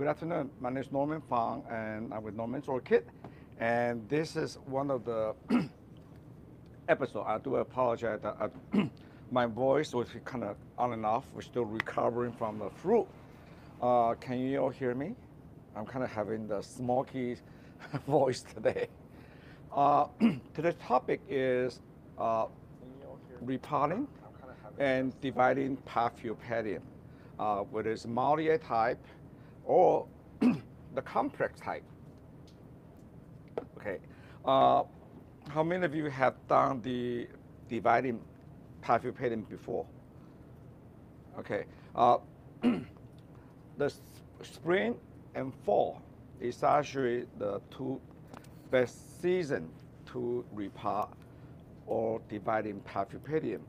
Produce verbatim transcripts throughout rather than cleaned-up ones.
Good afternoon. My name is Norman Fang, and I'm with Norman's Orchid. And this is one of the episodes. I do apologize that I, my voice was kind of on and off. We're still recovering from the flu. Uh, can you all hear me? I'm kind of having the smoky voice today. Uh, today's topic is uh, repotting and dividing Paphiopedilum, uh, whether it's Maudiae type or the complex type. Okay, uh, how many of you have done the dividing Paphiopedilum before? Okay, uh, the sp spring and fall is actually the two best season to repot or dividing Paphiopedilum.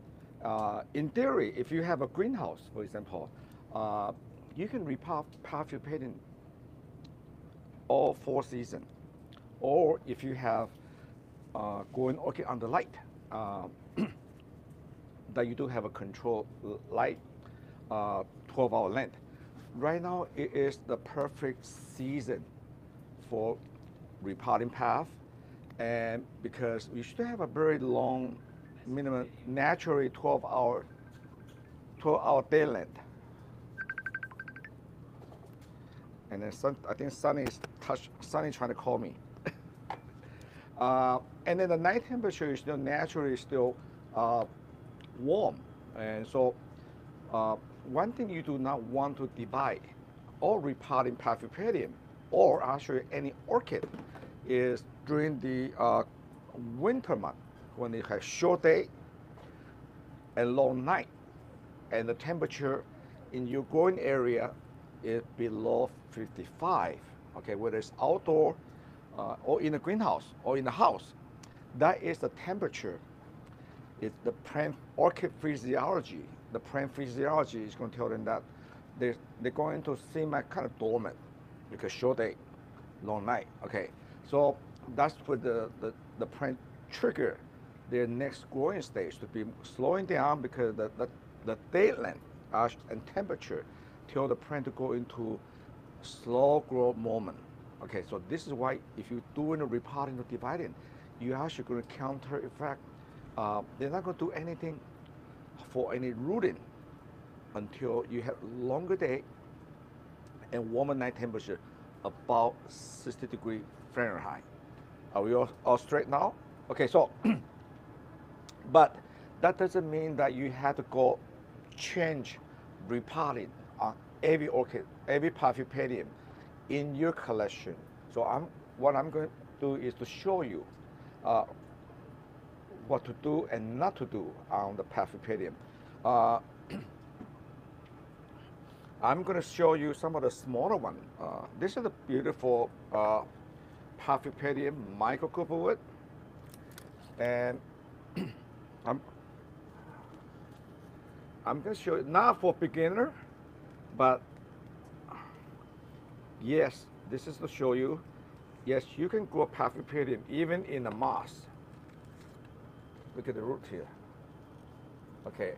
Uh, in theory, if you have a greenhouse, for example, uh, you can repot Paphiopedilum all four seasons. Or if you have uh, growing orchid under light, uh, that you do have a controlled light, uh, twelve hour length. Right now, it is the perfect season for repotting path, and because we should have a very long minimum naturally twelve hour day length. And then sun, I think Sunny is touch, Sunny trying to call me. uh, and then the night temperature is still naturally still uh, warm, and so uh, one thing you do not want to divide or repot in Paphiopedilum or actually any orchid is during the uh, winter month, when it has short day and long night, and the temperature in your growing area is below fifty-five. Okay, whether it's outdoor uh, or in the greenhouse or in the house, that is the temperature. It's the plant orchid physiology. The plant physiology is going to tell them that they they're going to seem like kind of dormant because short day, long night. Okay, so that's for the the the plant trigger their next growing stage to be slowing down because the, the, the day length and temperature tell the plant to go into slow growth moment. Okay, so this is why if you're doing a repotting or dividing, you're actually going to counter effect. Uh, they're not going to do anything for any rooting until you have longer day and warmer night temperature, about sixty degrees Fahrenheit. Are we all, all straight now? Okay, so, but that doesn't mean that you have to go change repotting on every orchid, every Paphiopedilum in your collection. So I'm, what I'm going to do is to show you uh, what to do and not to do on the Paphiopedilum. Uh, I'm going to show you some of the smaller ones. Uh, this is a beautiful uh, Paphiopedilum microcuboid. And I'm, I'm going to show you, not for beginner, but yes, this is to show you, yes, you can grow Paphiopedilum even in the moss. Look at the root here. Okay,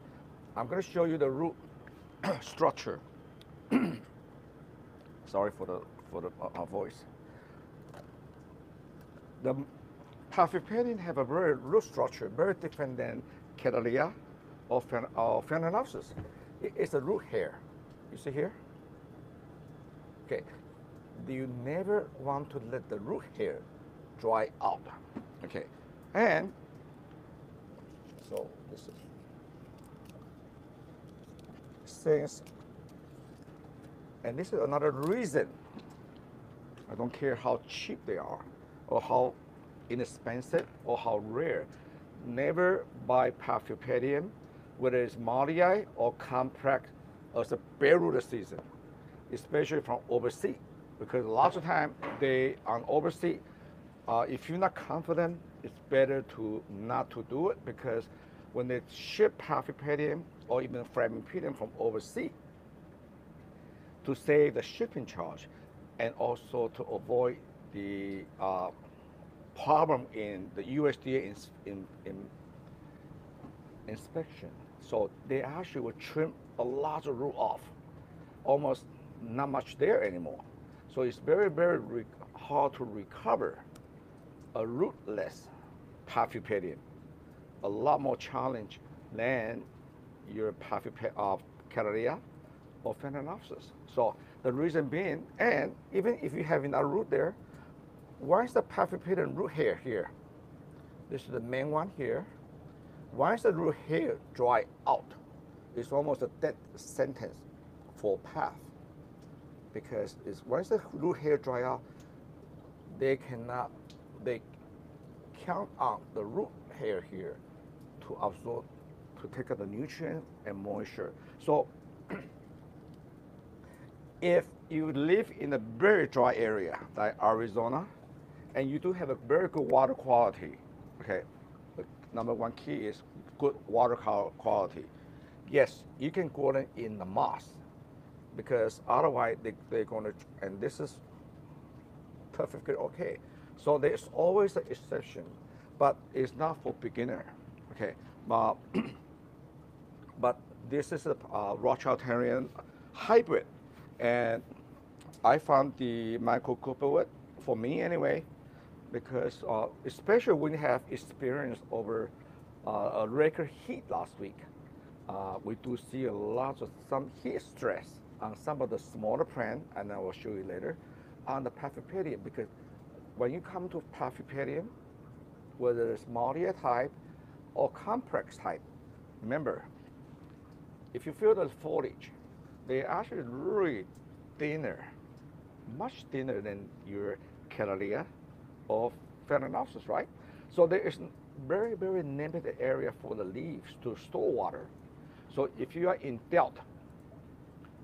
I'm going to show you the root structure. Sorry for the, for the uh, voice. The Paphiopedilum have a very root structure, very different than Cattleya or Phalaenopsis. It's a root hair. You see here? Okay. You never want to let the root hair dry out. Okay. And so this is since, and this is another reason I don't care how cheap they are or how inexpensive or how rare. Never buy Paphiopedilum, whether it's Maudiae or complex, as a bare root season, especially from overseas, because lots of time they on overseas. Uh, if you're not confident, it's better to not to do it, because when they ship Paphiopedilum or even Phragmipedium from overseas, to save the shipping charge and also to avoid the uh, problem in the U S D A in, in, in inspection. So they actually will trim a lot of root off, almost not much there anymore. So it's very, very re hard to recover a rootless Paphiopedilum. A lot more challenge than your Paphiopedilum of Cattleya or Phalaenopsis. So the reason being, and even if you have another root there, why is the Paphiopedilum root hair here? This is the main one here. Why is the root hair dry out? It's almost a death sentence for Paph. Because it's, once the root hair dry out, they cannot, they count on the root hair here to absorb, to take up the nutrients and moisture. So if you live in a very dry area like Arizona, and you do have a very good water quality, okay, the number one key is good water quality. Yes, you can grow them in the moss, because otherwise they, they're going to, and this is perfectly okay. So there's always an exception, but it's not for beginner, okay? But, but this is a uh, Rothschild Terrier hybrid, and I found the microcuboid, for me anyway, because uh, especially when you have experience over uh, a record heat last week, uh, we do see a lot of some heat stress on some of the smaller plants, and I will show you later, on the Paphiopedilum, because when you come to Paphiopedilum, whether it's Maudiae type or complex type, remember, if you feel the foliage, they're actually really thinner, much thinner than your Cattleya or Phalaenopsis, right? So there is very, very limited area for the leaves to store water. So if you are in doubt,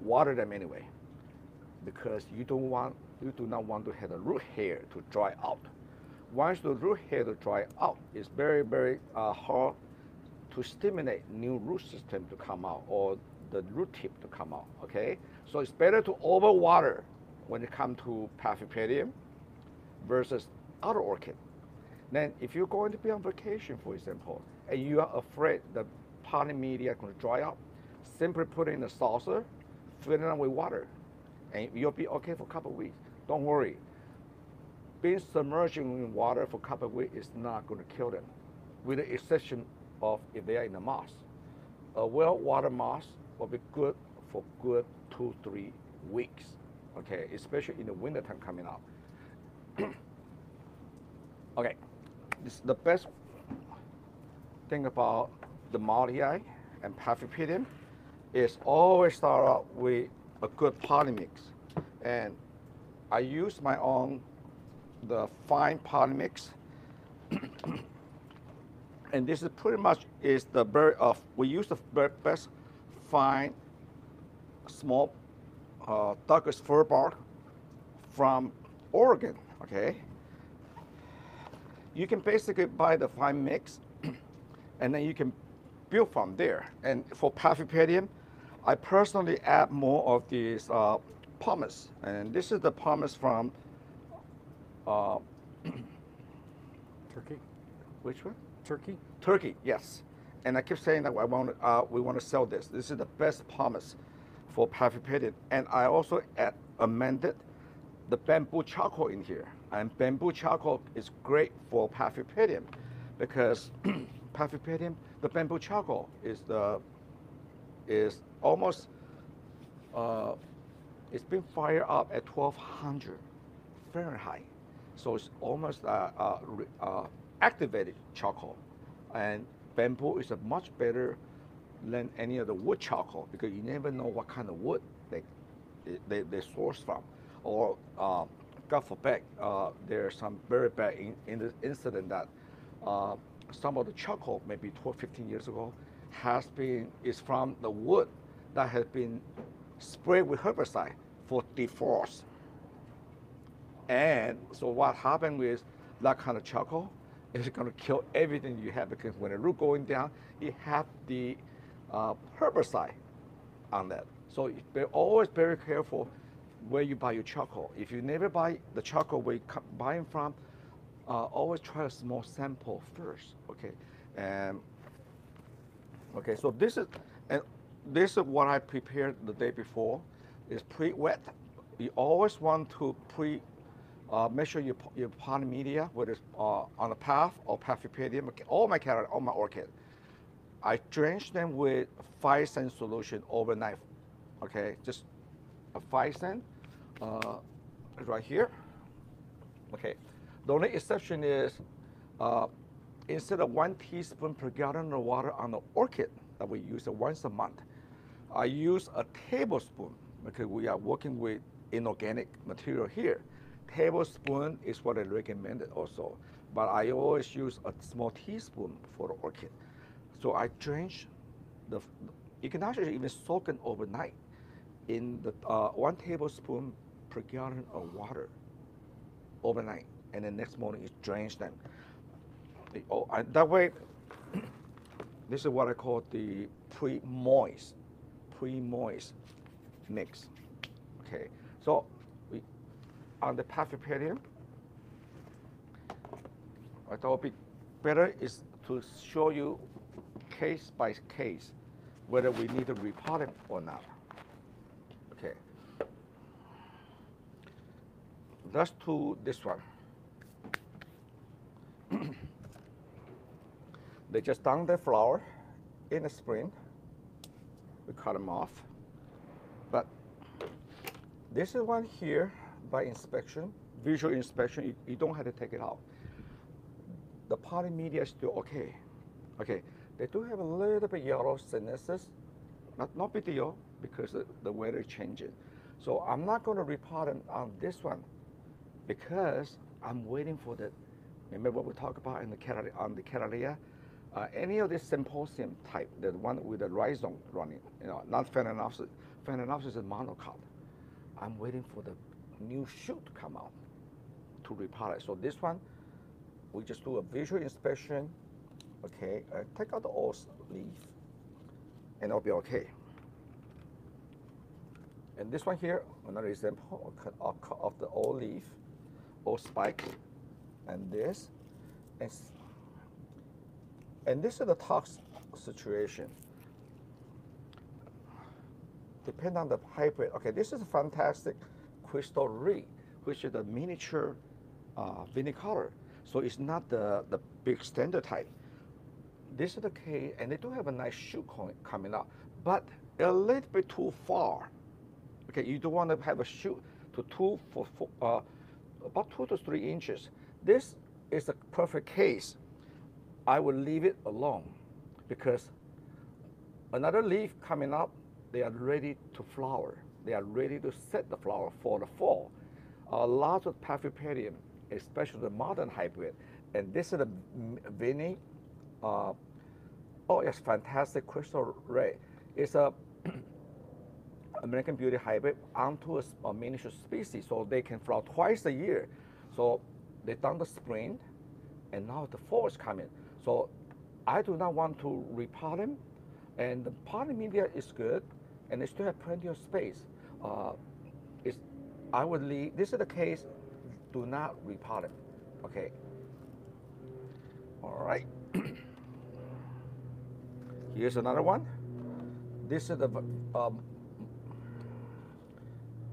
water them anyway, because you don't want, you do not want to have the root hair to dry out. Once the root hair to dry out, it's very, very uh, hard to stimulate new root system to come out or the root tip to come out. Okay, so it's better to overwater when it comes to Paphiopedilum versus other orchid. Then, if you're going to be on vacation, for example, and you are afraid the pollen media can dry up, simply put it in a saucer. Fill it up with water, and you'll be okay for a couple of weeks. Don't worry. Being submerged in water for a couple of weeks is not going to kill them, with the exception of if they are in the moss. A well-watered moss will be good for good two, three weeks, okay, especially in the wintertime coming up. Okay, this is the best thing about the Maudiae and Paphiopedilum. Is always start out with a good pollen mix, and I use my own the fine pollen mix, and this is pretty much is the bird of we use the best fine small uh, Douglas fir bark from Oregon. Okay, you can basically buy the fine mix, and then you can build from there. And for Paphiopedilum, I personally add more of these uh, pumice, and this is the pumice from uh, Turkey. Which one? Turkey. Turkey, yes. And I keep saying that I want, uh, we want to sell this. This is the best pumice for Paphiopedilum, and I also add amended the bamboo charcoal in here. And bamboo charcoal is great for Paphiopedilum because Paphiopedilum, the bamboo charcoal is the is almost uh, it's been fired up at twelve hundred Fahrenheit, so it's almost uh, uh, uh, activated charcoal, and bamboo is a much better than any other wood charcoal because you never know what kind of wood they they, they source from, or uh, God forbid uh, there's some very bad in, in the incident that. Uh, Some of the charcoal, maybe twelve, fifteen years ago, has been is from the wood that has been sprayed with herbicide for defrost. And so what happened with that kind of charcoal is going to kill everything you have, because when the root going down, it have the uh, herbicide on that. So be always very careful where you buy your charcoal. If you never buy the charcoal where you buy it from, Uh, always try a small sample first, okay? And okay, so this is and this is what I prepared the day before. It's pre-wet you always want to pre uh, measure your, your pond media, whether it's uh, on a path or Paphiopedium. All my carrot, all my orchid, I drench them with Physan solution overnight. Okay, just a Physan uh, right here. Okay, the only exception is uh, instead of one teaspoon per gallon of water on the orchid that we use once a month, I use a tablespoon because we are working with inorganic material here. Tablespoon is what I recommended also, but I always use a small teaspoon for the orchid. So I drench the, you can actually even soak it overnight in the uh, one tablespoon per gallon of water overnight, and the next morning you drench them. Oh, I, that way, this is what I call the pre-moist, pre-moist mix. Okay, so we, on the Paphiopedilum, I thought it would be better is to show you case by case whether we need to repot it or not. Okay, let's do this one. They just down their flower in the spring. We cut them off. But this is one here by inspection, visual inspection. You, you don't have to take it out. The potting media is still okay. Okay, they do have a little bit yellow senescence. Not, not big deal because the, the weather is changing. So I'm not going to repot them on this one because I'm waiting for the, remember what we talked about in the Cattleya, on the Cattleya? Uh, any of this symposium type, the one with the rhizome running, you know, not Phalaenopsis. Phalaenopsis is a monocot. I'm waiting for the new shoot to come out to repot it. So this one, we just do a visual inspection. Okay, uh, take out the old leaf, and it'll be okay. And this one here, another example, I'll cut, I'll cut off the old leaf, old spike, and this, and. And this is the toxic situation. Depend on the hybrid. Okay, this is a fantastic crystal reed, which is a miniature uh, vinicolor. So it's not the, the big standard type. This is the case, and they do have a nice shoot coming up, but a little bit too far. Okay, you don't want to have a shoot to two for, for uh, about two to three inches. This is a perfect case. I will leave it alone because another leaf coming up, they are ready to flower. They are ready to set the flower for the fall. A lot of Paphiopedilum, especially the modern hybrid, and this is a Vinny, uh, oh, it's fantastic crystal ray. It's a American Beauty hybrid onto a, a miniature species, so they can flower twice a year. So they done the spring, and now the fall is coming. So I do not want to repot them, and the potting media is good, and they still have plenty of space. Uh, it's, I would leave, this is the case, do not repot them, okay? All right. Here's another one. This is the um,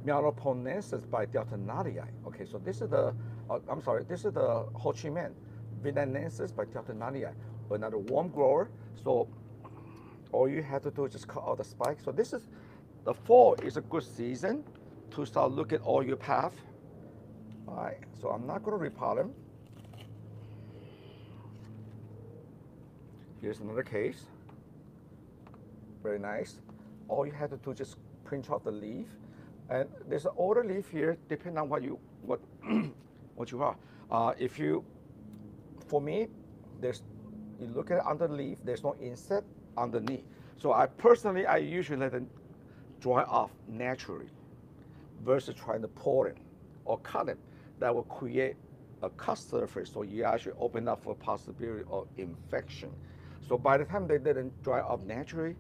Maudiae by Deltonaria. Okay, so this is the, uh, I'm sorry, this is the Ho Chi Minh. Vinanensis by Deltonaria, another warm grower. So all you have to do is just cut out the spike. So this is, the fall is a good season to start looking at all your path. All right, so I'm not gonna repot them. Here's another case, very nice. All you have to do is just pinch off the leaf. And there's an older leaf here, depending on what you, what, what you are. Uh, if you, For me, there's, you look at it underneath, there's no insect underneath. So I personally, I usually let them dry off naturally versus trying to pour it or cut it. That will create a cut surface, so you actually open up for possibility of infection. So by the time they didn't dry off naturally,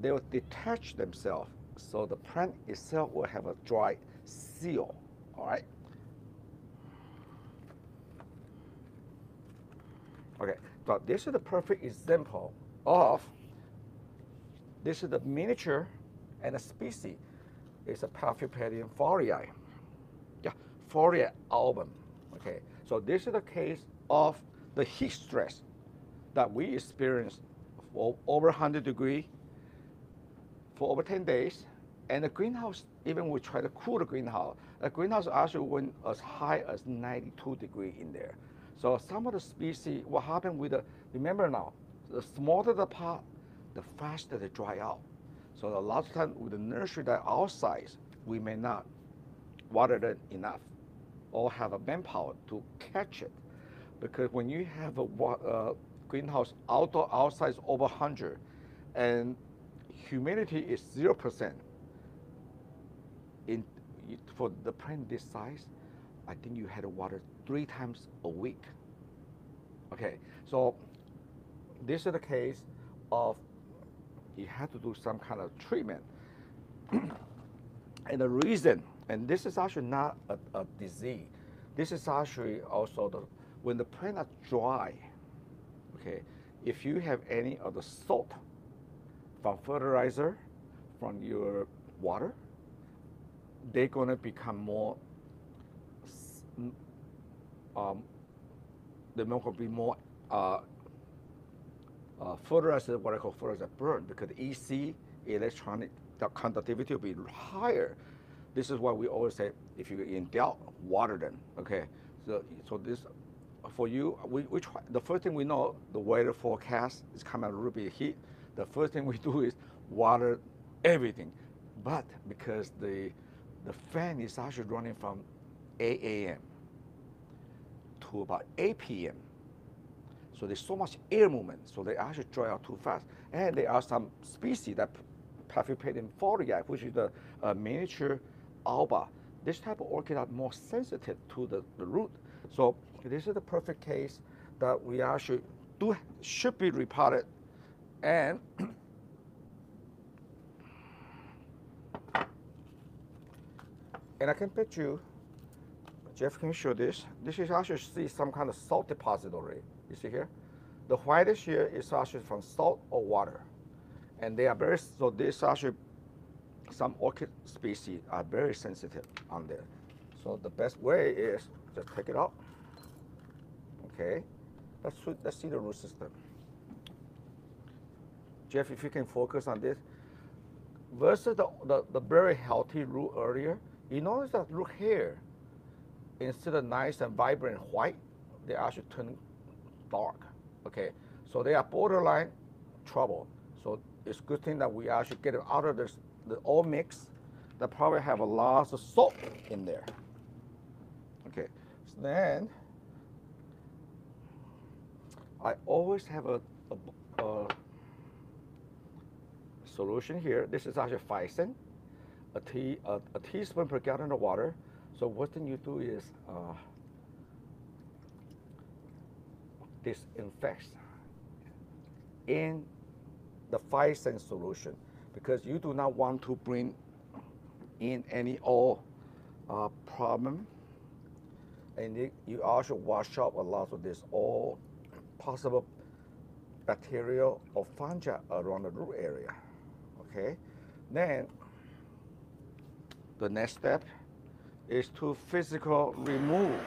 they will detach themselves. So the plant itself will have a dry seal, all right? Okay, so this is the perfect example of, this is the miniature and a species. is a Paphiopedilum fairrieanum, yeah, fairrieanum album. Okay, so this is the case of the heat stress that we experienced for over one hundred degrees for over ten days. And the greenhouse, even we try to cool the greenhouse, the greenhouse actually went as high as ninety-two degrees in there. So some of the species, what happened with the, remember now, the smaller the pot, the faster they dry out. So a lot of time with the nursery that our size, we may not water them enough or have a manpower to catch it. Because when you have a uh, greenhouse outdoor outside is over one hundred and humidity is zero percent, in, for the plant this size, I think you had to water three times a week. Okay, so this is the case of you had to do some kind of treatment. And the reason, and this is actually not a, a disease, this is actually also the, when the plants are dry, okay, if you have any of the salt from fertilizer, from your water, they're gonna become more, um, they're gonna be more uh, uh, fertilizer, what I call fertilizer burn, because E C, electronic conductivity, will be higher. This is why we always say, if you're in doubt, water them, okay? So, so this, for you, we, we try, the first thing we know, the weather forecast is coming a little bit of heat. The first thing we do is water everything. But because the, the fan is actually running from eight A M to about eight P M So there's so much air movement, so they actually dry out too fast. And there are some species that Paphiopedilum fairrieanum, which is the uh, miniature alba. This type of orchid are more sensitive to the, the root. So this is the perfect case that we actually do should be repotted, and and I can bet you, Jeff can show this. This is actually see some kind of salt deposit already. You see here, the whitish here is actually from salt or water, and they are very so. This actually some orchid species are very sensitive on there. So the best way is just take it out. Okay, let's, let's see the root system. Jeff, if you can focus on this. Versus the, the, the very healthy root earlier, you notice that root here, instead of nice and vibrant white, they actually turn dark. Okay, so they are borderline trouble. So it's a good thing that we actually get it out of this, the old mix that probably have a lot of salt in there. Okay, so then, I always have a, a, a solution here. This is actually Physan, a, tea, a, a teaspoon per gallon of water. So what thing you do is uh, disinfect in the Physan solution, because you do not want to bring in any oil uh, problem, and it, you also wash up a lot of this oil, possible bacteria or fungi around the root area. Okay, then the next step is to physically remove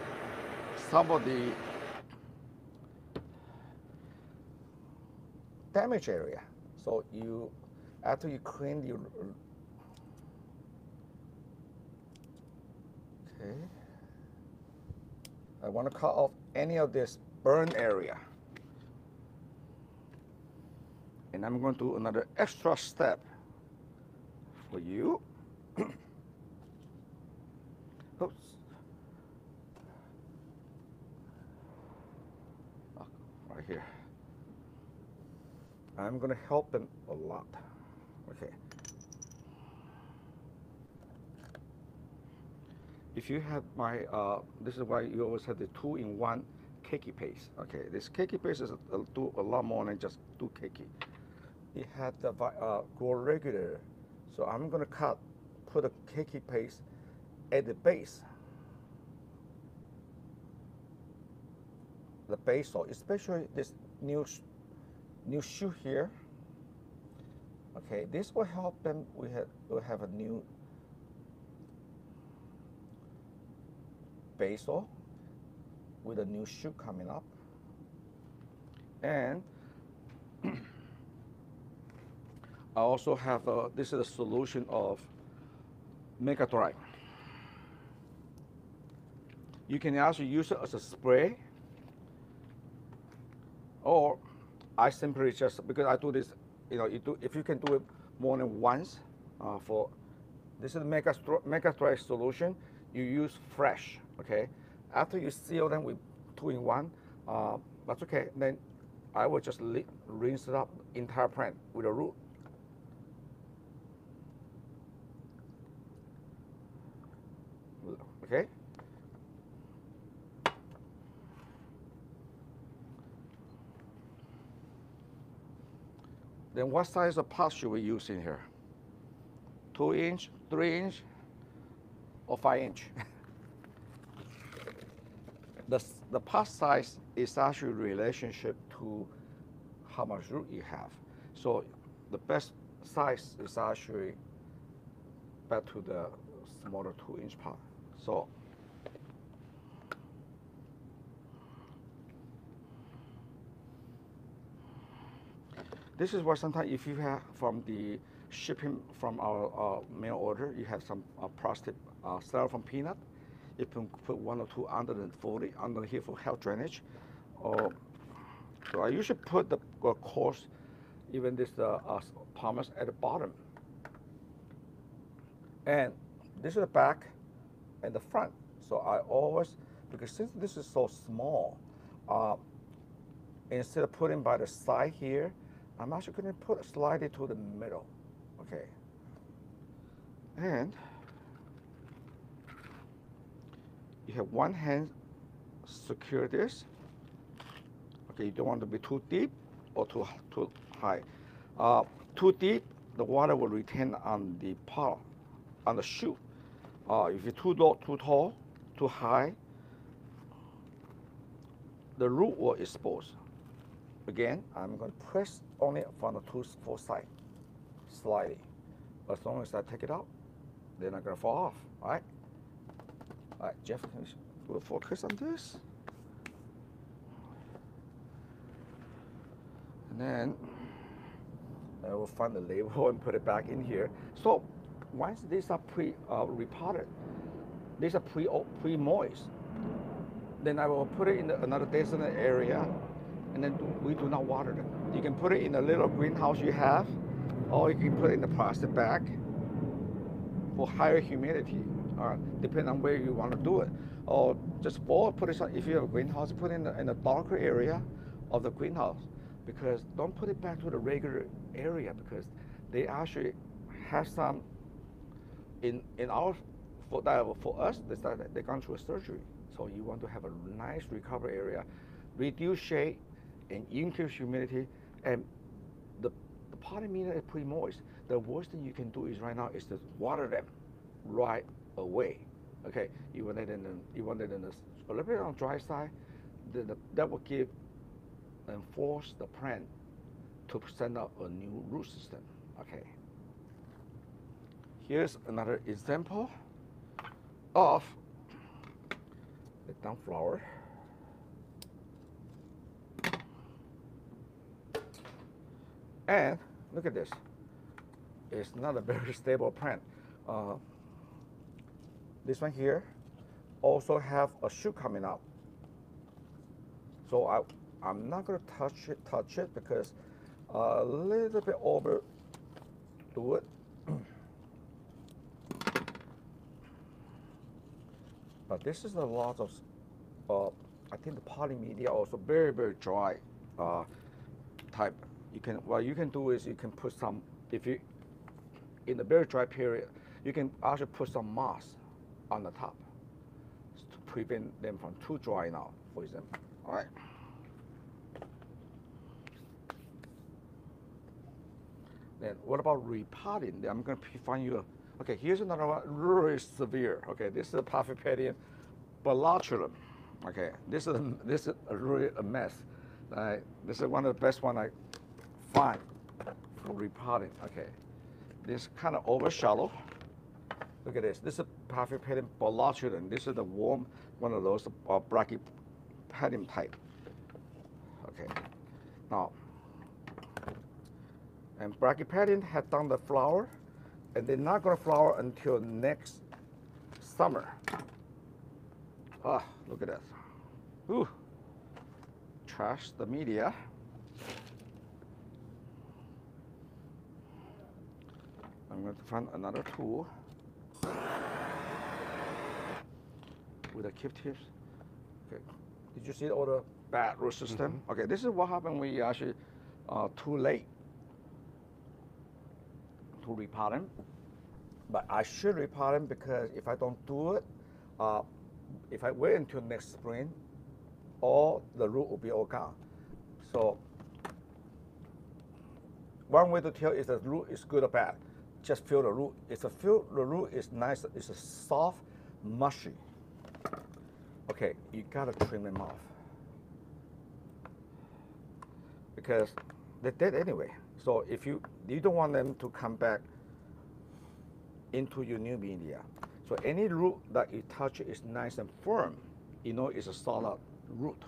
some of the damage area. So you, after you clean your, okay, I want to cut off any of this burn area. And I'm going to do another extra step for you. Oops. Oh, right here. I'm going to help them a lot. Okay. If you have my, uh, this is why you always have the two in one cakey paste. Okay, this cakey paste is a, a, do a lot more than just do cakey. It had the uh, grow regulator, so I'm gonna cut, put a cakey paste at the base, the basal, especially this new new shoot here. Okay, this will help them. We have will have a new basal with a new shoot coming up. And I also have a, this is a solution of Megatri. You can also use it as a spray, or I simply just, because I do this, you know, you do, if you can do it more than once, uh, for, this is Megatri solution, you use fresh, okay? After you seal them with two in one, uh, that's okay. Then I will just rinse it up, entire plant with a root. Okay? Then what size of pot should we use in here? Two inch, three inch, or five inch? the, the pot size is actually relationship to how much root you have. So the best size is actually back to the smaller two inch pot. So this is why sometimes if you have from the shipping from our uh, mail order, you have some uh, plastic uh, styrofoam peanut. You can put one or two under the foliage, under here for health drainage. Or uh, so I usually put the uh, coarse, even this uh, uh, pumice at the bottom. And this is the back and the front. So I always, because since this is so small, uh, instead of putting by the side here, I'm actually going to put slide it to the middle, okay. And you have one hand secure this. Okay, you don't want to be too deep or too too high. Uh, too deep, the water will retain on the pot, on the shoot. Uh, if you're too low, too tall, too high, the root will expose. Again, I'm going to press on it from the two four side, slightly. As long as I take it out, they're not going to fall off. All right. All right, Jeff, we'll focus on this. And then I will find the label and put it back in here. So once these are pre uh, repotted, these are pre pre moist. Then I will put it in the, another designated area. And then we do not water them. You can put it in a little greenhouse you have, or you can put it in a plastic bag for higher humidity, uh, depending on where you want to do it. Or just boil, put it, if you have a greenhouse, put it in a, in a darker area of the greenhouse, because don't put it back to the regular area, because they actually have some, in, in our, for, for us, they started, they gone through a surgery. So you want to have a nice recovery area, reduce shade, and increase humidity, and the, the potting medium is pretty moist. The worst thing you can do is right now is to water them right away. Okay, you want it in the, you want it in the, a little bit on the dry side. The, the, that will give and force the plant to send out a new root system. Okay. Here's another example of the down flower. And look at this. It's not a very stable plant. Uh, this one here also have a shoot coming up. So I, I'm not going to touch it, touch it because a little bit over do it. But this is a lot of, uh, I think the potting media also very, very dry uh, type. You can, what you can do is you can put some, if you, in the very dry period, you can actually put some moss on the top to prevent them from too drying out, for example. All right. Then what about repotting? I'm going to find you a, okay, here's another one, really severe. Okay, this is a Paphiopedilum bellatulum. Okay, this is, this is a, really a mess. Uh, this is one of the best one I find for repotting. Okay, this kind of over shallow. Look at this. This is Paphiopedilum bellatulum. This is the warm one of those uh, Brachypedium type. Okay. Now, and Brachypedium had done the flower, and they're not going to flower until next summer. Ah, look at this. Ooh, trash the media. I'm going to find another tool with the Q tips. Okay. Did you see all the bad root system? Mm-hmm. Okay, this is what happened when you actually uh, too late to repot them. But I should repot them because if I don't do it, uh, if I wait until next spring, all the root will be all gone. So one way to tell is the root is good or bad. Just feel the root. If the feel the root is nice, it's a soft, mushy. Okay, you gotta trim them off because they're dead anyway. So if you you don't want them to come back into your new media. So any root that you touch is nice and firm. You know it's a solid root.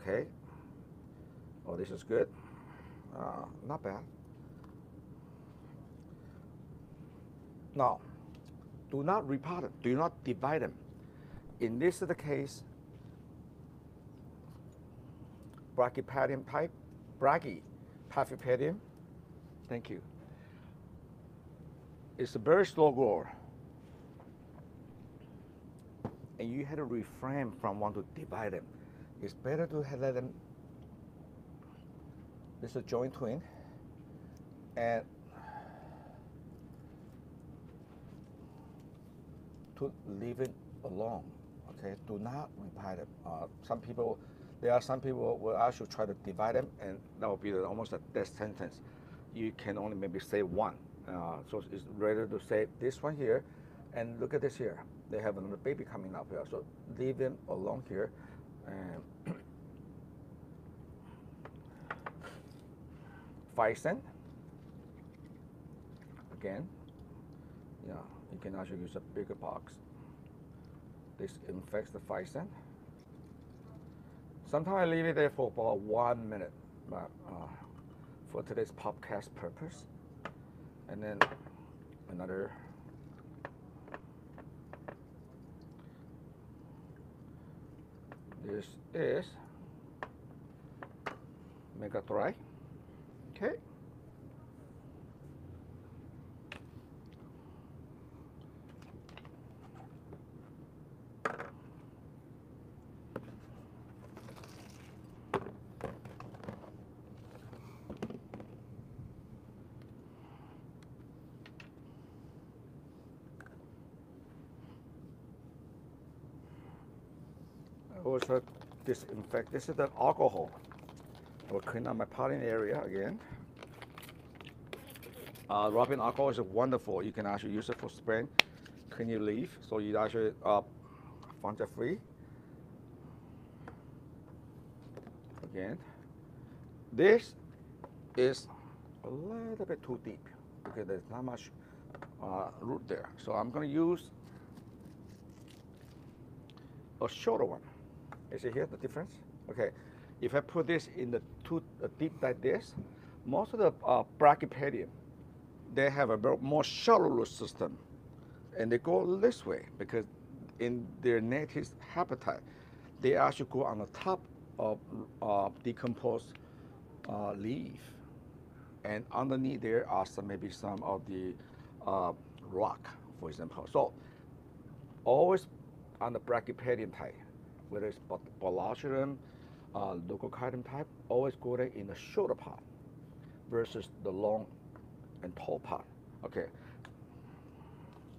Okay. Oh, this is good. Uh, not bad. Now, do not repot them. Do not divide them. In this is the case, Brachypedium type, Brachy, Paphiopedium, thank you. It's a very slow grower. And you had to refrain from wanting to divide them. It's better to let them, this is a joint twin, and to leave it alone, okay? Do not repot them. Uh, some people, there are some people will actually try to divide them, and that will be almost a death sentence. You can only maybe say one. Uh, so it's rather to say this one here, and look at this here. They have another baby coming up here, so leave them alone here. And Physan, again, yeah, you can actually use a bigger box. This infects the Physan. Sometimes I leave it there for about one minute, but uh, for today's podcast purpose. And then another this is Megatri. Okay. Also disinfect. This is the alcohol. I will clean up my potting area again. Uh, rubbing alcohol is wonderful. You can actually use it for spraying, clean your leaf, so you actually uh, fungi free. Again, this is a little bit too deep. Okay, there's not much uh, root there, so I'm going to use a shorter one. Is it here, the difference? Okay, if I put this in the too uh, deep like this, most of the uh, Brachypedium, they have a more shallow root system, and they go this way because in their native habitat, they actually go on the top of uh, decomposed uh, leaf, and underneath there are some, maybe some of the uh, rock, for example. So always on the Brachypedium type, whether it's bellatulum, uh, leucochitum type, always go there in the shorter part versus the long and tall part. Okay,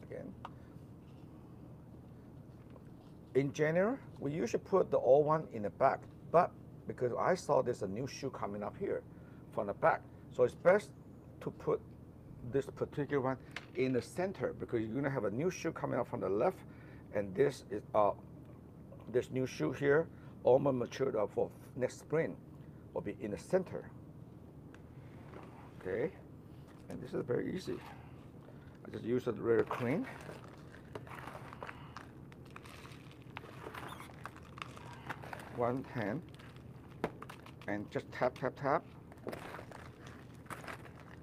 again. In general, we usually put the old one in the back, but because I saw there's a new shoot coming up here from the back, so it's best to put this particular one in the center because you're gonna have a new shoot coming up from the left, and this is, uh, this new shoot here, almost matured up for next spring, will be in the center. Okay, and this is very easy. I just use it very clean. one hand and just tap, tap, tap.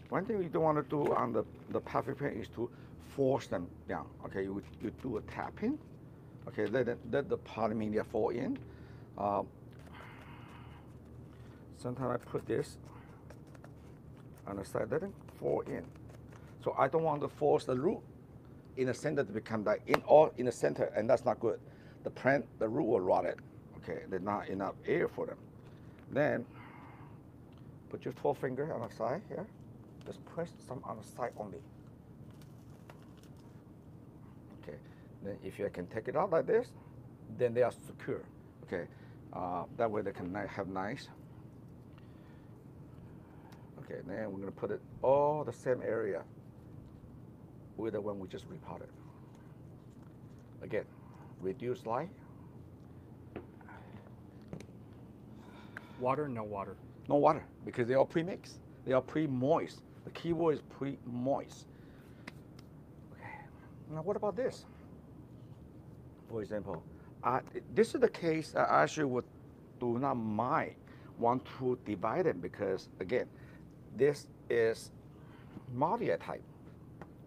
One thing you don't want to do on the, the Paphiopedilum is to force them down. Okay, you, you do a tapping. Okay, let, it, let the polymedia fall in. Uh, sometimes I put this on the side, let it fall in. So I don't want to force the root in the center to become like in all in the center, and that's not good. The plant, the root will rot it. Okay, there's not enough air for them. Then put your forefinger on the side here. Just press some on the side only. Okay, then if you can take it out like this, then they are secure. Okay, uh, that way they can have nice. Okay, then we're gonna put it all the same area with the one we just repotted. Again, reduce light. Water, no water. No water, because they are pre-mixed. They are pre-moist. The key word is pre-moist. Okay. Now what about this? For example, uh, this is the case I actually would do not mind want to divide them because again, this is Maudiae type.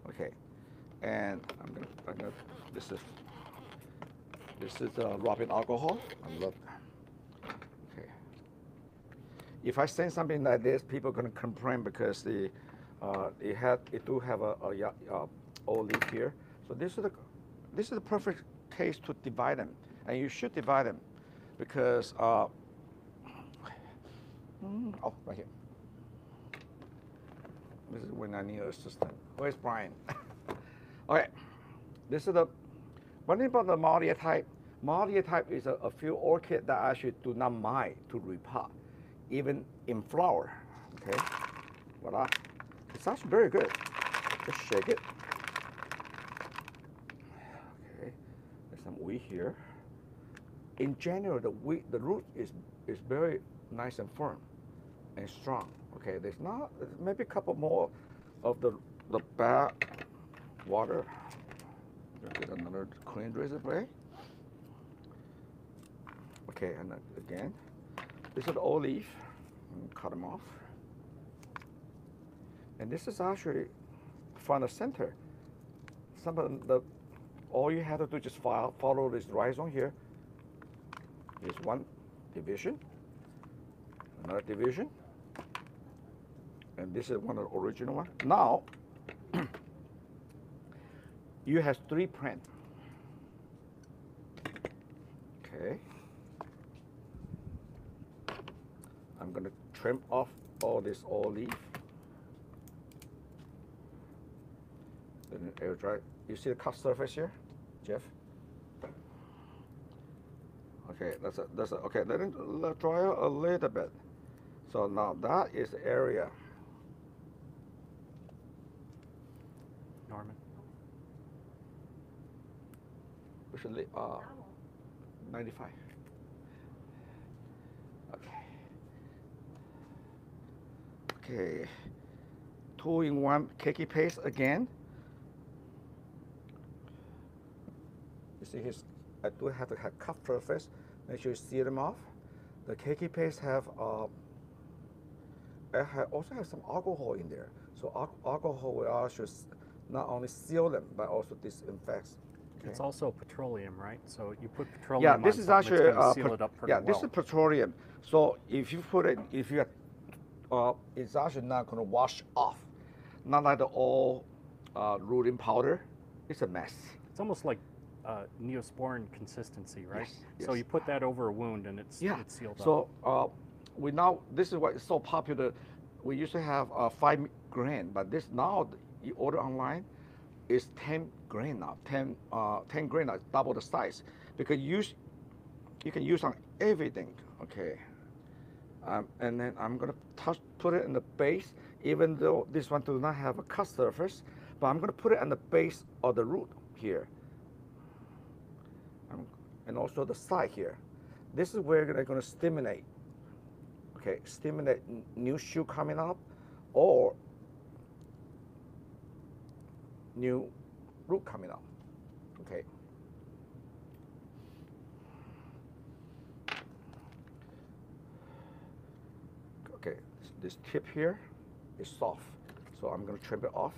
Okay. And I'm gonna, I'm gonna this is this is uh, rubbing alcohol. I love that. If I send something like this, people are gonna complain because the uh, it had it do have a, a, a old leaf here. So this is the this is the perfect case to divide them, and you should divide them because uh, oh right here. This is when I need an assistant. Where's Brian? Okay, this is the one thing about the Maudiae type. Maudiae type is a, a few orchid that I actually do not mind to repot. Even in flower, okay, voila. It's actually very good. Just shake it. Okay, there's some wheat here. In general, the wheat, the root is is very nice and firm and strong. Okay, there's not maybe a couple more of the the bad water. Get another clean razor blade. Okay, and again. This is the old leaf, cut them off. And this is actually from the center. Some of them, the, all you have to do is just file, follow this rhizome here. Here's one division, another division. And this is one of the original ones. Now, you have three plants. Okay. I'm going to trim off all this old leaf. Then it air dry. You see the cut surface here, Jeff? Okay, that's a, that's a, okay. Let it dry out a little bit. So now that is the area. Norman. We should leave uh, ninety-five. Okay, two in one cakey paste again. You see, his, I do have to have cut surface. Make sure you seal them off. The cakey paste have, uh, it have also have some alcohol in there. So al alcohol will also not only seal them but also disinfects. Okay? It's also petroleum, right? So you put petroleum. Yeah, this on is actually uh, seal it up pretty yeah, well. This is petroleum. So if you put it, if you have, Uh, it's actually not going to wash off. Not like the old uh, rooting powder. It's a mess. It's almost like uh, Neosporin consistency, right? Yes, yes. So you put that over a wound and it's, yeah. it's sealed so, up. So uh, we now, this is why it's so popular. We used to have uh, five grain, but this now, you order online, is ten grain now. ten, uh, ten grain now, double the size. Because you, you can use on everything, okay? Um, and then I'm going to touch, put it in the base, even though this one does not have a cut surface, but I'm going to put it on the base of the root here. Um, and also the side here. This is where they're going to stimulate, okay, stimulate new shoot coming up or new root coming up, okay. Okay, this tip here is soft, so I'm going to trim it off.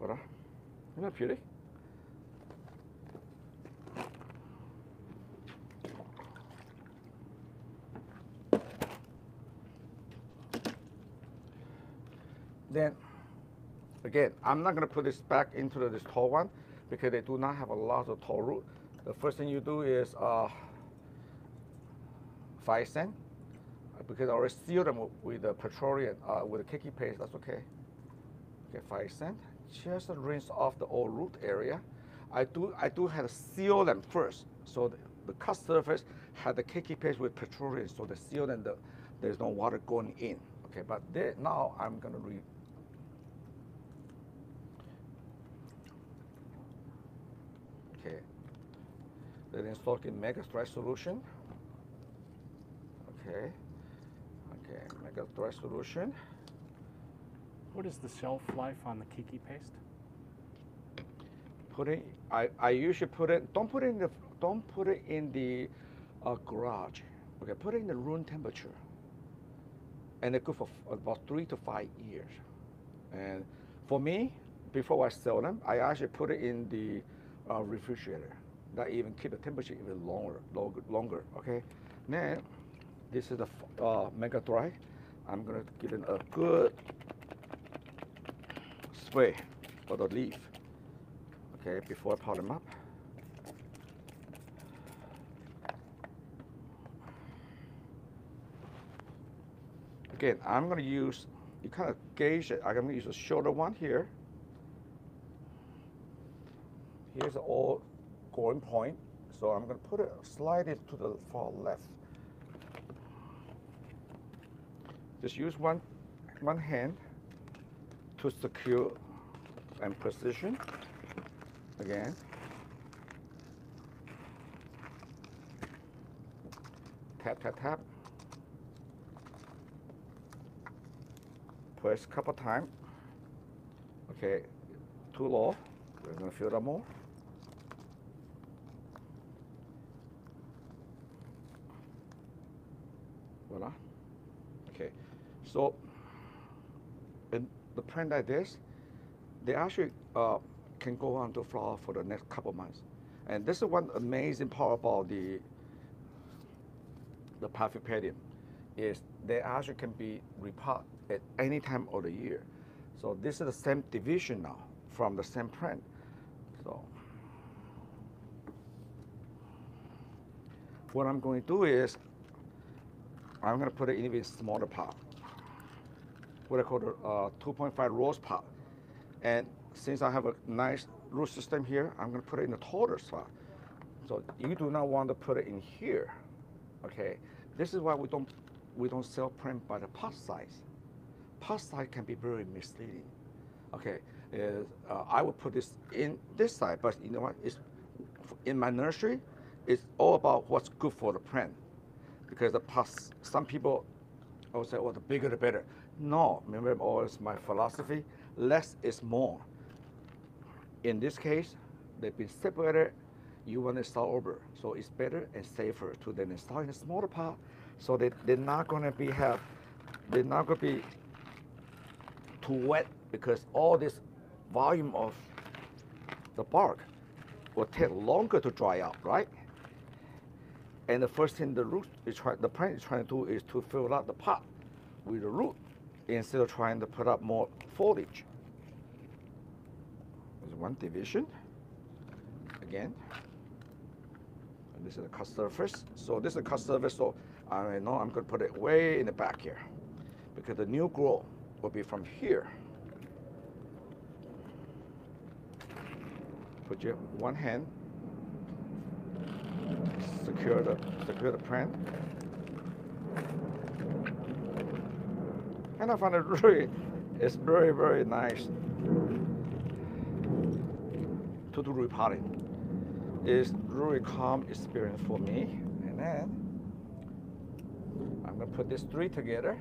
Voilà. Isn't that pretty? Then, again, I'm not going to put this back into the, this tall one because they do not have a lot of tall root. The first thing you do is uh, Physan, because I already sealed them with the petroleum, uh, with the keki paste, that's okay. Okay, Physan, just rinse off the old root area. I do, I do have to seal them first, so the, the cut surface had the keki paste with petroleum, so the seal and the, there's no water going in. Okay, but there, now I'm gonna re. Okay, then soak in Megatri solution. Okay, okay, Megatri solution. What is the shelf life on the keki paste? Put it. I I usually put it. Don't put it in the. Don't put it in the uh, garage. Okay, put it in the room temperature. And they go for about three to five years. And for me, before I sell them, I actually put it in the uh, refrigerator. That even keep the temperature even longer, longer, longer. Okay. Now, this is the uh, Megatri. I'm gonna give it a good spray for the leaf. Okay, before I pot them up. Again, I'm going to use, you kind of gauge it, I'm going to use a shorter one here. Here's the old growing point, so I'm going to put it, slide it to the far left. Just use one, one hand to secure and precision. Again. Tap, tap, tap. Press a couple times. Okay, too low. We're gonna fill that more. Voila. Okay, so in the plant like this, they actually uh, can go on to flower for the next couple months. And this is one amazing part about the the Paphiopedilum is they actually can be repot at any time of the year. So this is the same division now from the same plant. So what I'm going to do is I'm going to put it in a smaller pot, what I call the uh, two point five rose pot. And since I have a nice root system here, I'm going to put it in a taller spot. So you do not want to put it in here. Okay, this is why we don't we don't sell plant by the pot size. Pot size can be very misleading. Okay, uh, uh, I would put this in this side, but you know what? It's, in my nursery, it's all about what's good for the plant. Because the pot, some people always say, "Oh, the bigger the better." No, remember always my philosophy: less is more. In this case, they've been separated. You want to start over, so it's better and safer to then install in a smaller pot. So they, they're not going to be have, they're not going to be too wet because all this volume of the bark will take longer to dry out, right? And the first thing the root is trying, the plant is trying to do is to fill out the pot with the root instead of trying to put up more foliage. There's one division again. And this is the cut surface. So this is the cut surface. So I know I'm going to put it way in the back here because the new growth will be from here. Put your one hand, secure the secure the plant, and I find it really, it's very very nice to do repotting. It's really calm experience for me, and then. I'm going to put these three together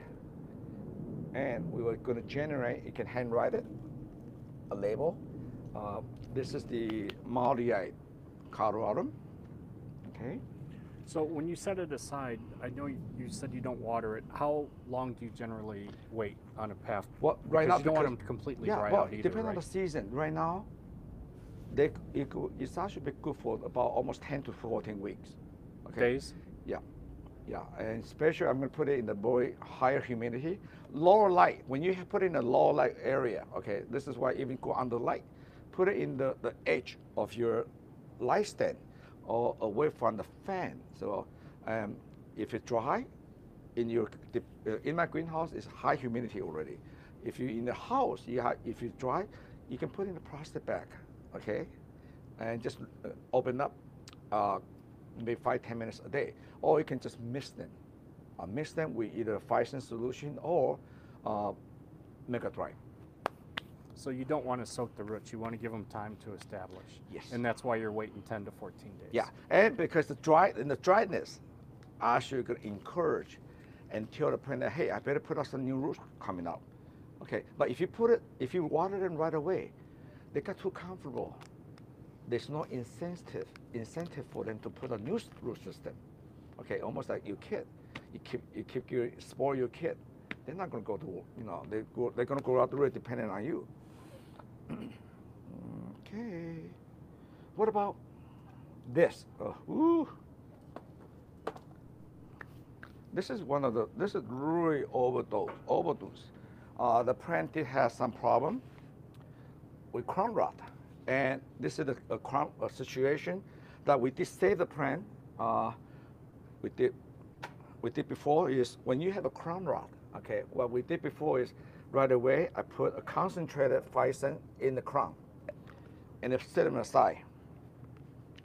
and we were going to generate, you can handwrite it, a label. Uh, this is the Maudiae coloratum. Okay. So when you set it aside, I know you said you don't water it. How long do you generally wait on a path? Well, right because now you don't because, want them completely yeah, dry well, out either, depending right? on the season. Right now, they it, it's actually be good for about almost ten to fourteen weeks. Okay? Days. Yeah, yeah, and especially I'm going to put it in the very higher humidity, lower light. When you put it in a lower light area, okay, this is why even go under light. Put it in the the edge of your light stand, or away from the fan. So um, if it's dry, in your in my greenhouse is high humidity already. If you in the house, you have, if it's dry, you can put in a plastic bag, okay, and just open up uh, maybe five ten minutes a day, or you can just mist them. Uh, mist them with either Physan solution or uh, Megatri. So you don't want to soak the roots. You want to give them time to establish. Yes. And that's why you're waiting ten to fourteen days. Yeah, and because the dry in the dryness, actually going to encourage and tell the plant that, hey, I better put out some new roots coming out. Okay, but if you put it, if you water them right away, they got too comfortable. There's no incentive incentive for them to put a new root system. Okay, almost like your kid, you keep you keep your spoil your kid. They're not going to go to you know they go they're going to go out the road depending on you. Okay, what about this? Oh, woo. This is one of the, this is really overdose, overdose. Uh, the plant did have some problem with crown rot. And this is a, a crown a situation that we did save the plant. Uh, we, did, we did before is when you have a crown rot, okay, what we did before is right away, I put a concentrated Physan in the crown and I set them aside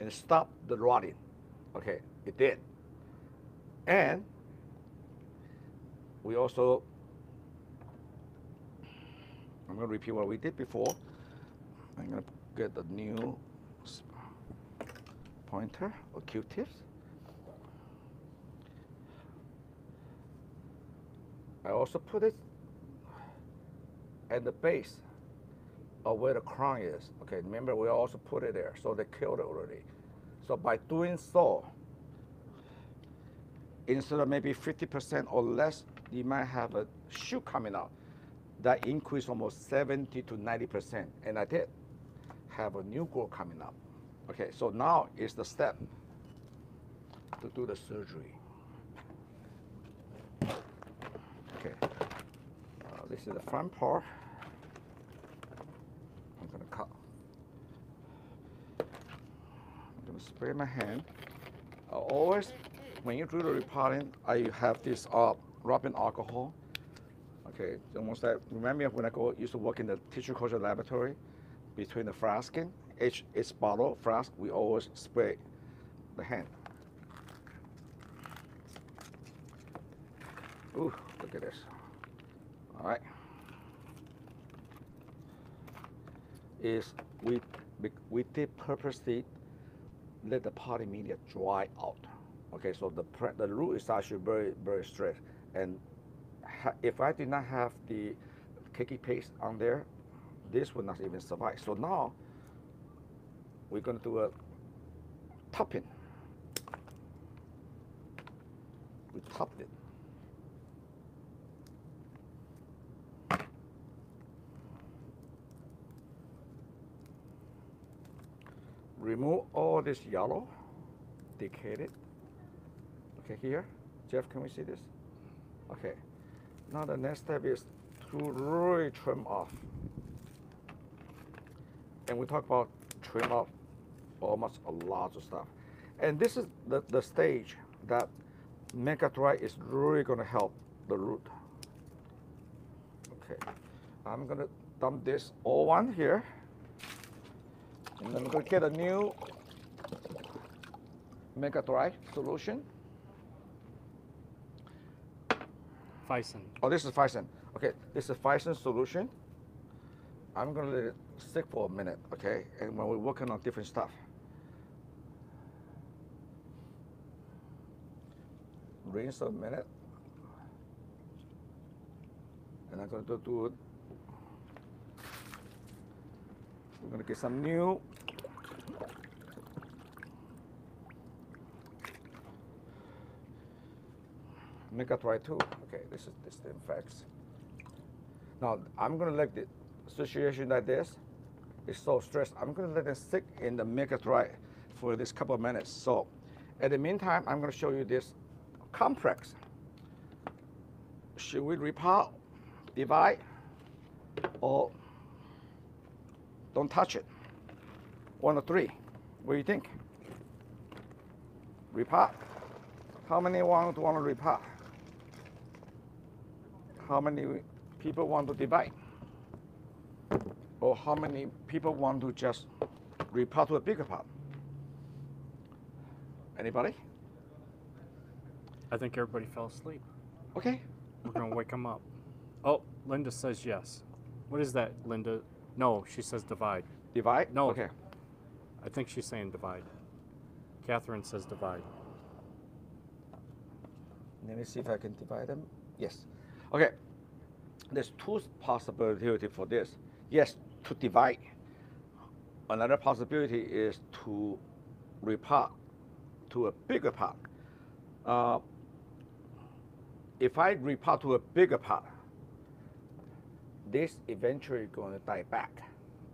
and stop the rotting. Okay, it did. And we also, I'm going to repeat what we did before. I'm going to get the new pointer or Q-tips. I also put it at the base of where the crown is. Okay, remember we also put it there, so they killed it already. So by doing so, instead of maybe fifty percent or less, you might have a shoot coming out. That increased almost seventy to ninety percent, and I did have a new growth coming up. Okay, so now is the step to do the surgery. Okay, uh, this is the front part. I'm gonna cut. I'm gonna spray my hand. I always, when you do the repotting, I have this uh, rubbing alcohol. Okay, almost like, remember when I go used to work in the tissue culture laboratory, between the flasking, each, each bottle flask, we always spray the hand. Ooh, look at this. All right. Is we we did purposely let the potting media dry out. Okay, so the the root is actually very very straight, and if I did not have the cakey paste on there, this would not even survive. So now we're going to do a topping. We topped it. Remove all this yellow, decay it. Okay, here, Jeff, can we see this? Okay. Now the next step is to really trim off. And we talk about trim off almost a lot of stuff. And this is the, the stage that Megatri is really going to help the root. Okay, I'm going to dump this all one here. And then we'll get a new Megatri solution. Physan. Oh, this is Physan. Okay, this is Physan solution. I'm gonna let it stick for a minute, okay? And when we're working on different stuff. Rinse a minute. And I'm gonna do, do it. We're gonna get some new Megatri too. Okay, this is this the facts. Now I'm gonna let the situation like this. It's so stressed. I'm gonna let it sit in the Megatri for this couple of minutes. So, in the meantime, I'm gonna show you this complex. Should we repot, divide, or don't touch it? One or three. What do you think? Repot. How many want to want to repot? How many people want to divide? Or how many people want to just repot to a bigger pot? Anybody? I think everybody fell asleep. Okay. We're going to wake them up. Oh, Linda says yes. What is that, Linda? No, she says divide. Divide? No. Okay. I think she's saying divide. Catherine says divide. Let me see if I can divide them. Yes. Okay. There's two possibilities for this. Yes, to divide. Another possibility is to repot to a bigger pot. Uh, if I repot to a bigger pot, this eventually going to die back.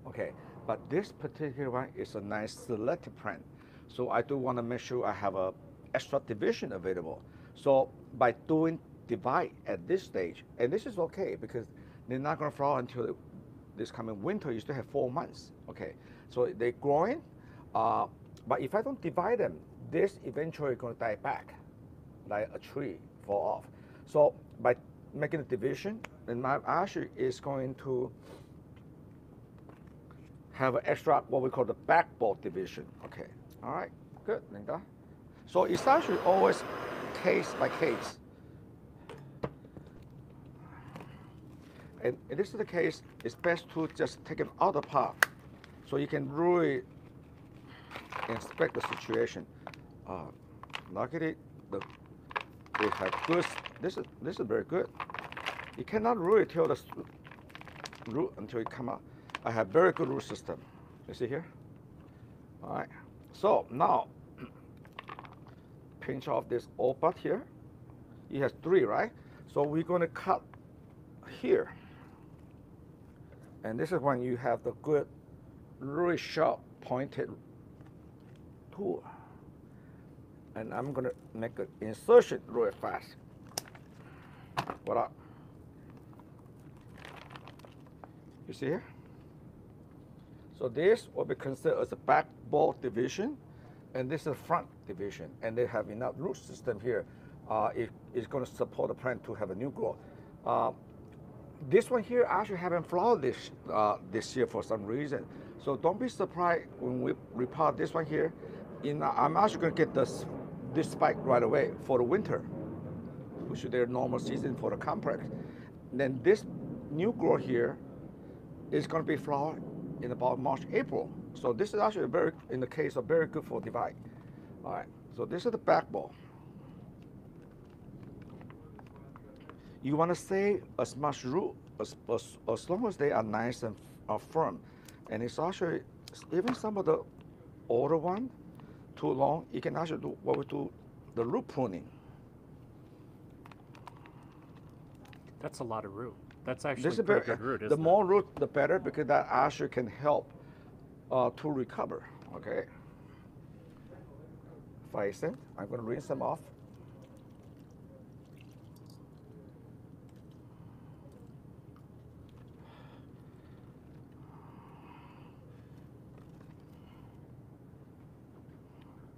Okay, but this particular one is a nice selective plant, so I do want to make sure I have a extra division available. So by doing divide at this stage, and this is okay because they're not going to flower until this coming winter. You still have four months. Okay, so they're growing, uh, but if I don't divide them, this eventually going to die back, like a tree fall off. So by making a division, then my actually is going to have an extra what we call the backboard division. Okay, all right, good, Linda. So it's actually always case by case, and if this is the case, it's best to just take it out of the pot, so you can really inspect the situation. Uh, luckily, the they have good. This is this is very good. You cannot really tell the root until it come out. I have very good root system. You see here. All right. So now, pinch off this old bud here. It has three, right? So we're going to cut here. And this is when you have the good, really sharp pointed tool. And I'm going to make an insertion really fast. What up? You see here? So this will be considered as a back ball division, and this is a front division, and they have enough root system here. Uh, it is going to support the plant to have a new growth. Uh, this one here actually haven't flowered this uh, this year for some reason, so don't be surprised when we repot this one here. In uh, I'm actually going to get this this spike right away for the winter, which is their normal season for the complex. And then this new growth here is going to be flowered in about March, April. So this is actually very, in the case of very good for divide. All right, so this is the back ball. You want to save as much root as, as, as long as they are nice and are firm. And it's actually, even some of the older one, too long, you can actually do what we do, the root pruning. That's a lot of root. That's actually this is pretty better, good root, isn't the it? The more root, the better, because that actually can help Uh, to recover, okay. Physan, I'm going to rinse them off.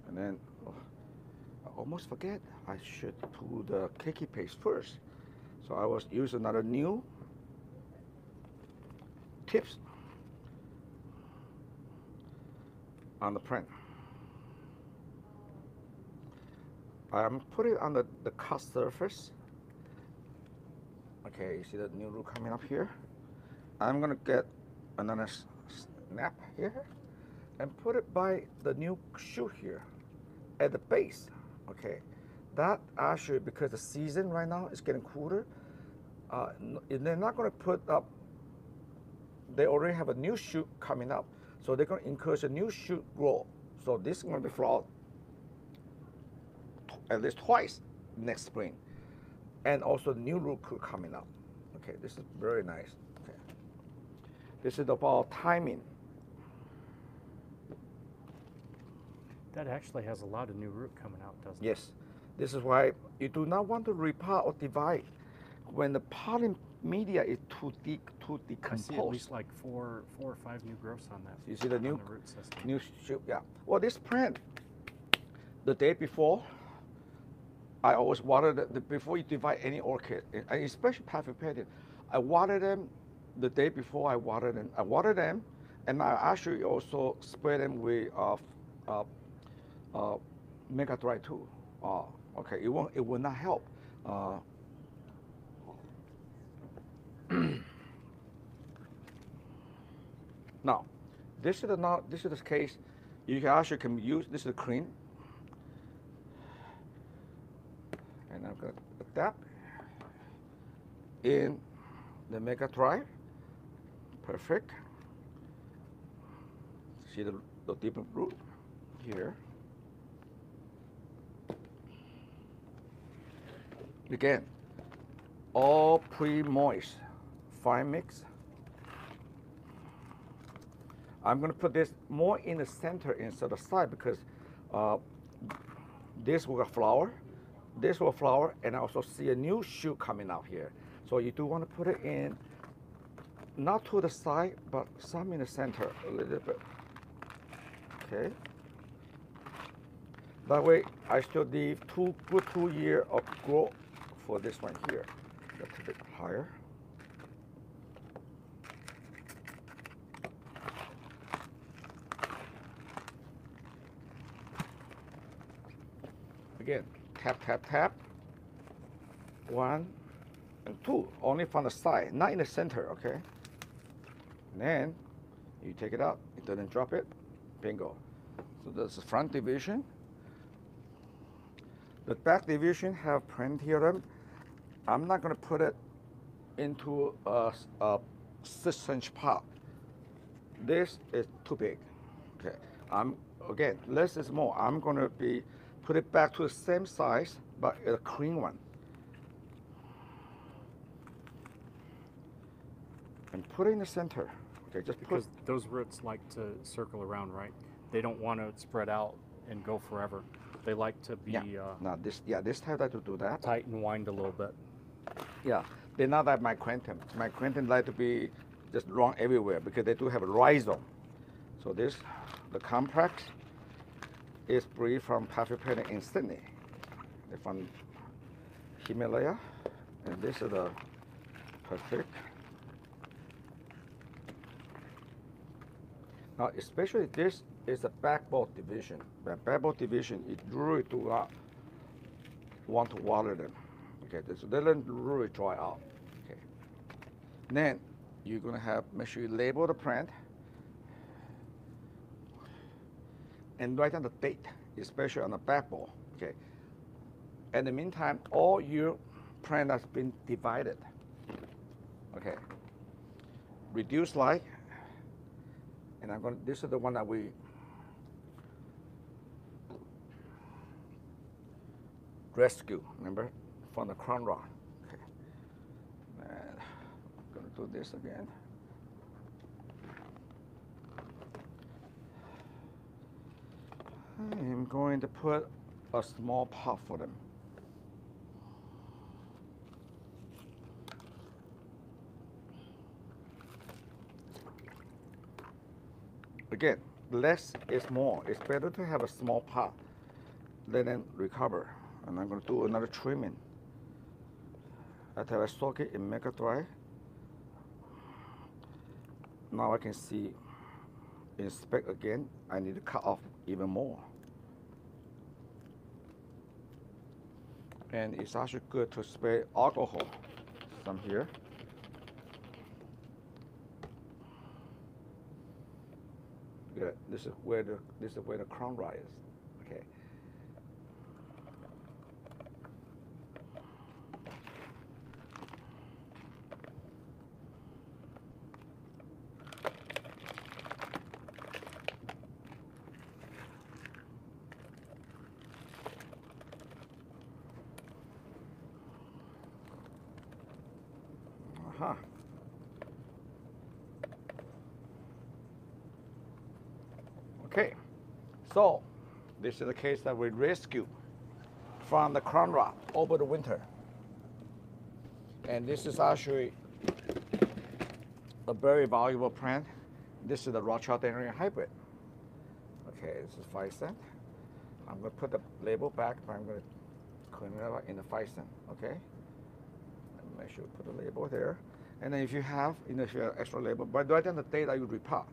And then, oh, I almost forget, I should do the cakey paste first. So I will use another new tips on the print. I'm putting it on the, the cut surface. Okay, you see the new root coming up here. I'm gonna get another snap here and put it by the new shoot here at the base. Okay, that actually, because the season right now is getting cooler, uh, they're not gonna put up, they already have a new shoot coming up. So they're going to encourage a new shoot growth. So this is going to be flowered at least twice next spring. and also new root could coming up. Okay, this is very nice. Okay, this is about timing. That actually has a lot of new root coming out, doesn't yes. it? Yes, this is why you do not want to repot or divide when the potting media is too thick, too decomposed. I see at least like four, four or five new growths on that. You see the new, the root system. new shoot, yeah. Well, this plant, the day before, I always water the, the before you divide any orchid, and especially Paphiopedilum. I water them the day before. I water them. I water them, and I actually also spray them with uh, uh, uh, Megatri too. Uh, okay, it won't. It will not help. Uh, Now, this is the not this is the case. You can actually can use this is the cream, and I'm gonna put that in the Megatri. Perfect. See the the deepened root here. Again, all pre-moist. Fine mix. I'm going to put this more in the center instead of side because uh, this will flower, this will flower, and I also see a new shoot coming out here. So you do want to put it in, not to the side, but some in the center a little bit. Okay. That way, I still leave two good two year of growth for this one here. That's a bit higher. Again, tap, tap, tap, one and two, only from the side, not in the center, okay? And then you take it out, it doesn't drop it, bingo. So that's the front division. The back division have plenty of them. I'm not gonna put it into a, a six inch pot. This is too big, okay? I'm, again, less is more, I'm gonna be, put it back to the same size, but a clean one. And put it in the center. Okay, just because put those roots like to circle around, right? They don't want to spread out and go forever. They like to be. Yeah. Uh, now this, yeah, this time I to do that. Tight and wind a little bit. Yeah, they're not like micranthem. Micranthem like to be just wrong everywhere because they do have a rhizome. So this, the complex. Is breed from Paphiopedilum in Sydney, they're from Himalaya, and this is the perfect. Now, especially this is the backbone division. The backbone division, it really do not want to water them. Okay, this they don't really dry out. Okay, then you're gonna have make sure you label the plant. And write down the date, especially on the backbone. Okay. In the meantime, all your plant has been divided. Okay. Reduce light, and I'm going. This is the one that we rescue. Remember, from the crown rod. Okay. And I'm going to do this again. I'm going to put a small pot for them. Again, less is more. It's better to have a small pot. Let them recover. And I'm going to do another trimming. After I soak it and make it dry. Now I can see. Inspect again, I need to cut off even more. And it's actually good to spray alcohol, some here. Yeah, this is where the this is where the crown rod is. Okay. Aha. Okay, so this is the case that we rescue from the crown rot over the winter. And this is actually a very valuable plant. This is the Rothschild denarian hybrid. Okay, this is Physan. I'm going to put the label back, but I'm going to clean it up in the Physan. Okay? Make sure you put the label there. And then if you have, you know, if you have extra label, but right on the day that you repot.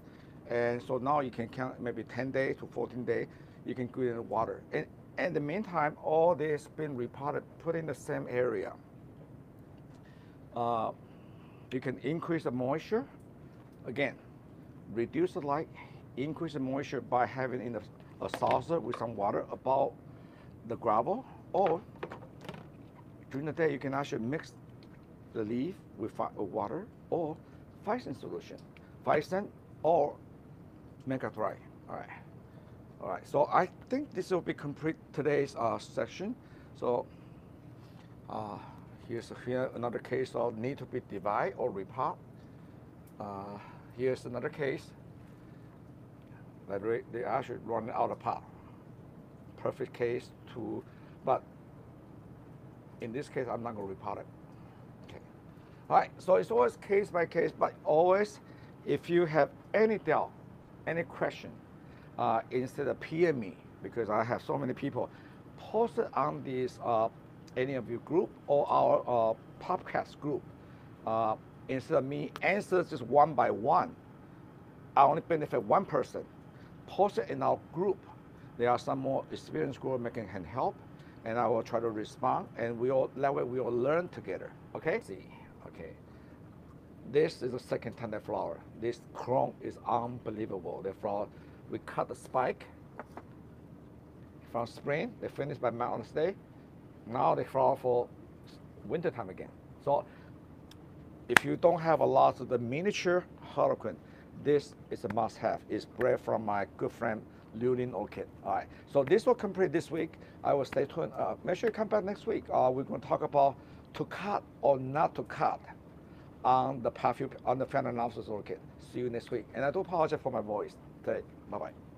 And so now you can count maybe ten days to fourteen days, you can put it in the water. And in the meantime, all this been repotted, put in the same area. Uh, you can increase the moisture. Again, reduce the light, increase the moisture by having in the, a saucer with some water about the gravel, or during the day you can actually mix the leaf with water or Physan solution, Physan or Megatri. All right, all right. So I think this will be complete today's uh, section. So uh, here's here another case of need to be divide or repot. Uh, here's another case that they actually run out of pot. Perfect case to, but in this case I'm not going to repot it. All right, so it's always case by case, but always if you have any doubt, any question, uh, instead of P M me, because I have so many people, post it on this, uh, any of your group or our uh, podcast group. Uh, instead of me answers just one by one, I only benefit one person. Post it in our group. There are some more experienced group making hand help, and I will try to respond, and we all, that way we all learn together, okay? See. Okay, this is the second time they flower. This clone is unbelievable. They flower, we cut the spike from spring, they finish by Mountain's Day. Now they flower for winter time again. So if you don't have a lot of the miniature harlequin, this is a must have. It's bred from my good friend, Liu Lin Orchid. All right, so this will complete this week. I will stay tuned. Uh, make sure you come back next week. Uh, we're gonna talk about to cut or not to cut on the Paphiopedilum, on the Phalaenopsis orchid. See you next week. And I do apologize for my voice today. Bye-bye.